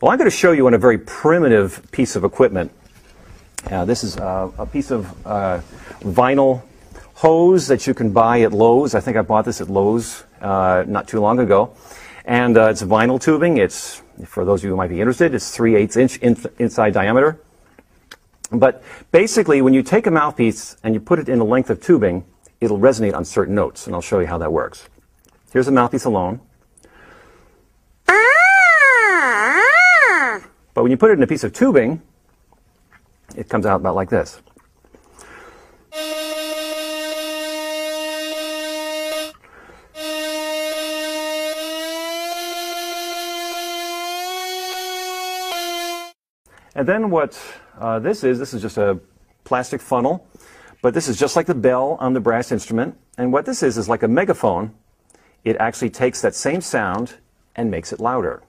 Well, I'm going to show you on a very primitive piece of equipment. This is a piece of vinyl hose that you can buy at Lowe's. I think I bought this at Lowe's not too long ago. And it's vinyl tubing. It's, for those of you who might be interested, it's 3/8 inch inside diameter. But basically, when you take a mouthpiece and you put it in a length of tubing, it'll resonate on certain notes, and I'll show you how that works. Here's a mouthpiece alone. But when you put it in a piece of tubing, it comes out about like this. And then what this is just a plastic funnel, but this is just like the bell on the brass instrument. And what this is like a megaphone. It actually takes that same sound and makes it louder.